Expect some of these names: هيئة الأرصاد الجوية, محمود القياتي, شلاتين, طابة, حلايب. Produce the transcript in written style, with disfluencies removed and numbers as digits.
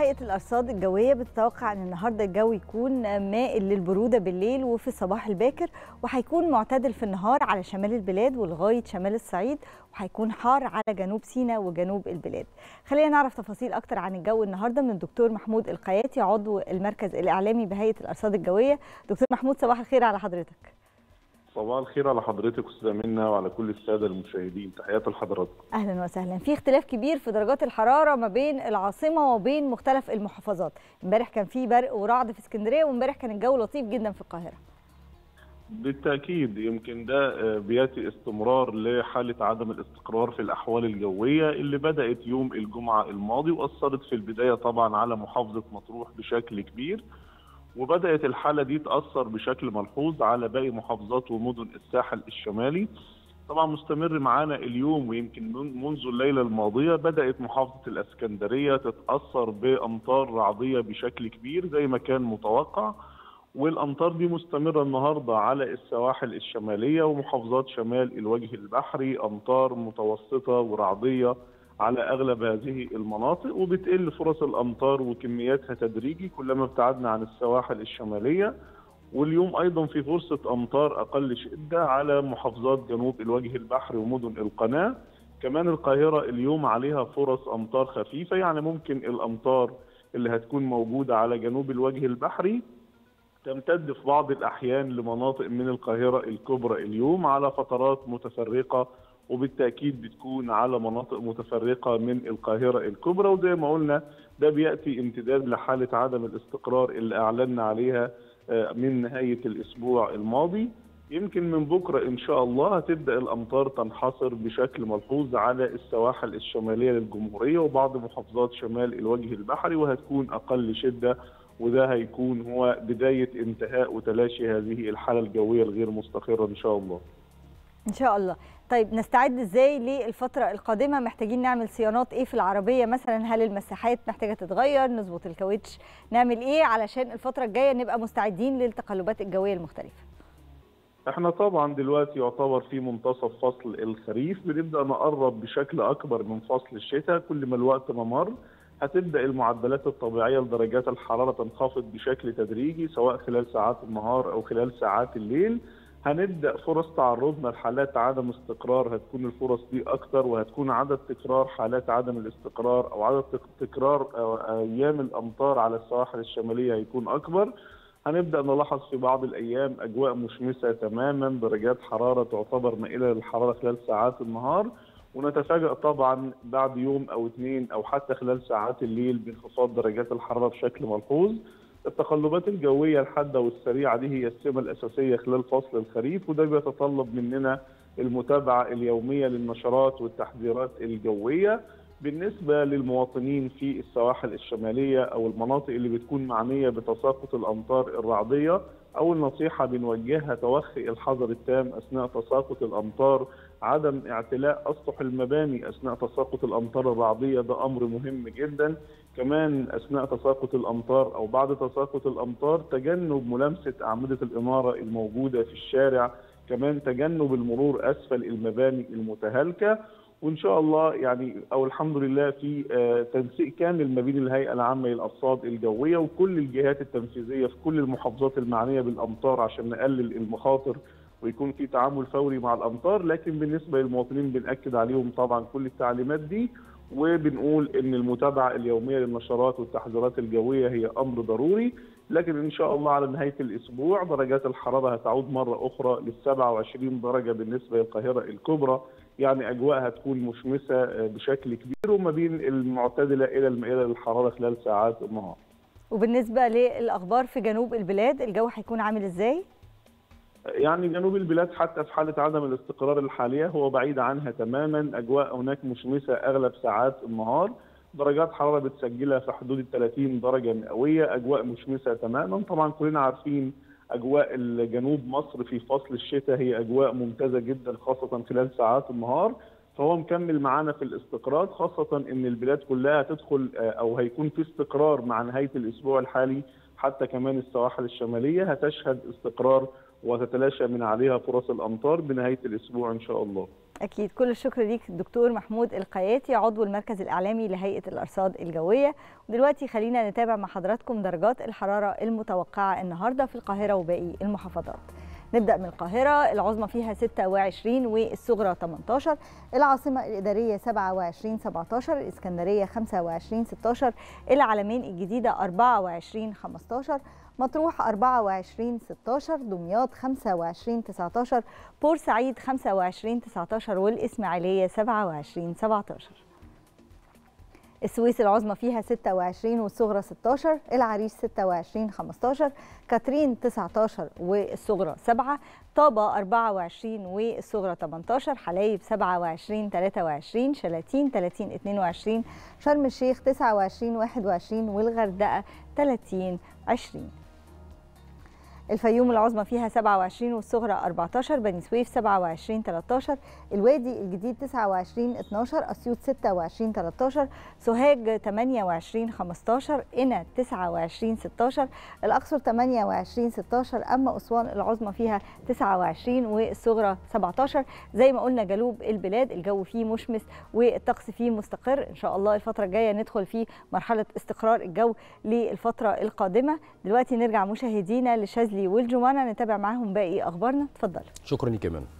هيئة الأرصاد الجوية بتتوقع أن النهاردة الجو يكون مائل للبرودة بالليل وفي الصباح الباكر، وهيكون معتدل في النهار على شمال البلاد ولغاية شمال الصعيد، وهيكون حار على جنوب سيناء وجنوب البلاد. خلينا نعرف تفاصيل أكتر عن الجو النهاردة من الدكتور محمود القياتي، عضو المركز الإعلامي بهيئة الأرصاد الجوية. دكتور محمود، صباح الخير على حضرتك. صباح الخير على حضرتك أستاذة منى وعلى كل السادة المشاهدين، تحياتي لحضراتكم. أهلا وسهلا. في اختلاف كبير في درجات الحرارة ما بين العاصمة وبين مختلف المحافظات، امبارح كان في برق ورعد في اسكندرية، وامبارح كان الجو لطيف جدا في القاهرة. بالتأكيد يمكن ده بيأتي استمرار لحالة عدم الاستقرار في الأحوال الجوية اللي بدأت يوم الجمعة الماضي، وأثرت في البداية طبعا على محافظة مطروح بشكل كبير، وبدأت الحالة دي تأثر بشكل ملحوظ على باقي محافظات ومدن الساحل الشمالي. طبعا مستمر معانا اليوم، ويمكن منذ الليلة الماضية بدأت محافظة الإسكندرية تتأثر بأمطار رعدية بشكل كبير زي ما كان متوقع، والأمطار دي مستمرة النهاردة على السواحل الشمالية ومحافظات شمال الوجه البحري، أمطار متوسطة ورعدية على أغلب هذه المناطق، وبتقل فرص الأمطار وكمياتها تدريجي كلما ابتعدنا عن السواحل الشمالية. واليوم أيضا في فرصة أمطار أقل شدة على محافظات جنوب الوجه البحري ومدن القناة. كمان القاهرة اليوم عليها فرص أمطار خفيفة، يعني ممكن الأمطار اللي هتكون موجودة على جنوب الوجه البحري تمتد في بعض الأحيان لمناطق من القاهرة الكبرى اليوم على فترات متفرقة، وبالتأكيد بتكون على مناطق متفرقة من القاهرة الكبرى. وزي ما قلنا ده بيأتي امتداد لحالة عدم الاستقرار اللي أعلنا عليها من نهاية الأسبوع الماضي. يمكن من بكرة إن شاء الله هتبدأ الأمطار تنحصر بشكل ملحوظ على السواحل الشمالية للجمهورية وبعض محافظات شمال الوجه البحري، وهتكون أقل شدة، وده هيكون هو بداية انتهاء وتلاشي هذه الحالة الجوية الغير مستقرة إن شاء الله. إن شاء الله. طيب نستعد إزاي للفترة القادمة؟ محتاجين نعمل صيانات إيه في العربية مثلا؟ هل المساحات محتاجة تتغير؟ نظبط الكاوتش؟ نعمل إيه علشان الفترة الجاية نبقى مستعدين للتقلبات الجوية المختلفة؟ إحنا طبعا دلوقتي يعتبر في منتصف فصل الخريف، بنبدأ نقرب بشكل أكبر من فصل الشتاء. كل ما الوقت ما مر هتبدأ المعدلات الطبيعية لدرجات الحرارة تنخفض بشكل تدريجي، سواء خلال ساعات النهار أو خلال ساعات الليل. هنبدأ فرص تعرضنا لحالات عدم استقرار، هتكون الفرص دي أكتر، وهتكون عدد تكرار حالات عدم الاستقرار أو عدد تكرار أيام الأمطار على السواحل الشمالية هيكون أكبر. هنبدأ نلاحظ في بعض الأيام أجواء مشمسة تماما، درجات حرارة تعتبر مائلة للحرارة خلال ساعات النهار، ونتفاجأ طبعا بعد يوم أو اتنين أو حتى خلال ساعات الليل بانخفاض درجات الحرارة بشكل ملحوظ. التقلبات الجوية الحادة والسريعة دي هي السمة الأساسية خلال فصل الخريف، وده بيتطلب مننا المتابعة اليومية للنشرات والتحذيرات الجوية. بالنسبة للمواطنين في السواحل الشمالية أو المناطق اللي بتكون معنية بتساقط الأمطار الرعدية، أول نصيحة بنوجهها توخي الحذر التام أثناء تساقط الأمطار. عدم اعتلاء أسطح المباني أثناء تساقط الأمطار الرعدية ده أمر مهم جدا. كمان أثناء تساقط الأمطار أو بعد تساقط الأمطار تجنب ملامسة أعمدة الإنارة الموجودة في الشارع، كمان تجنب المرور أسفل المباني المتهالكة. وإن شاء الله يعني أو الحمد لله في تنسيق كامل ما بين الهيئة العامة للأرصاد الجوية وكل الجهات التنفيذية في كل المحافظات المعنية بالأمطار عشان نقلل المخاطر ويكون في تعامل فوري مع الأمطار. لكن بالنسبة للمواطنين بنأكد عليهم طبعا كل التعليمات دي، وبنقول إن المتابعة اليومية للنشرات والتحذيرات الجوية هي أمر ضروري. لكن إن شاء الله على نهاية الأسبوع درجات الحرارة هتعود مرة أخرى لل 27 درجة بالنسبة للقاهرة الكبرى، يعني أجواء هتكون مشمسة بشكل كبير وما بين المعتدلة إلى المائلة للحرارة خلال ساعات النهار. وبالنسبة للأخبار في جنوب البلاد، الجو هيكون عامل إزاي؟ يعني جنوب البلاد حتى في حالة عدم الاستقرار الحالية هو بعيد عنها تماما، أجواء هناك مشمسة أغلب ساعات النهار، درجات حرارة بتسجلها في حدود ال 30 درجة مئوية، أجواء مشمسة تماما. طبعا كلنا عارفين أجواء جنوب مصر في فصل الشتاء هي أجواء ممتازة جدا خاصة خلال ساعات النهار، فهو مكمل معانا في الاستقرار، خاصة إن البلاد كلها هتدخل أو هيكون في استقرار مع نهاية الأسبوع الحالي. حتى كمان السواحل الشمالية هتشهد استقرار وتتلاشى من عليها فرص الأمطار بنهاية الأسبوع إن شاء الله. أكيد. كل الشكر ليك الدكتور محمود القياتي عضو المركز الإعلامي لهيئة الأرصاد الجوية. ودلوقتي خلينا نتابع مع حضراتكم درجات الحرارة المتوقعة النهاردة في القاهرة وباقي المحافظات. نبدأ من القاهرة، العظمى فيها 26 والصغرى 18، العاصمة الإدارية 27 17، الإسكندرية 25 16، العلمين الجديدة 24 15، مطروح 24 16، دمياط 25 19، بورسعيد 25 19، والإسماعيلية 27 17. السويس العظمى فيها 26 والصغرى 16، العريش 26 15، كاترين 19 والصغرى 7، طابة 24 والصغرى 18، حلايب 27 23، شلاتين 30 22، شرم الشيخ 29 21، والغردقة 30 20. الفيوم العظمى فيها 27 والصغرى 14، بني سويف 27 13، الوادي الجديد 29 12، اسيوط 26 13، سوهاج 28 15، قنا 29 16، الاقصر 28 16، اما اسوان العظمى فيها 29 والصغرى 17. زي ما قلنا جنوب البلاد الجو فيه مشمس والطقس فيه مستقر، ان شاء الله الفتره الجايه ندخل في مرحله استقرار الجو للفتره القادمه. دلوقتي نرجع مشاهدينا لشاذلي والجمانة نتابع معاهم باقي أخبارنا. تفضل. شكرا لك كمان.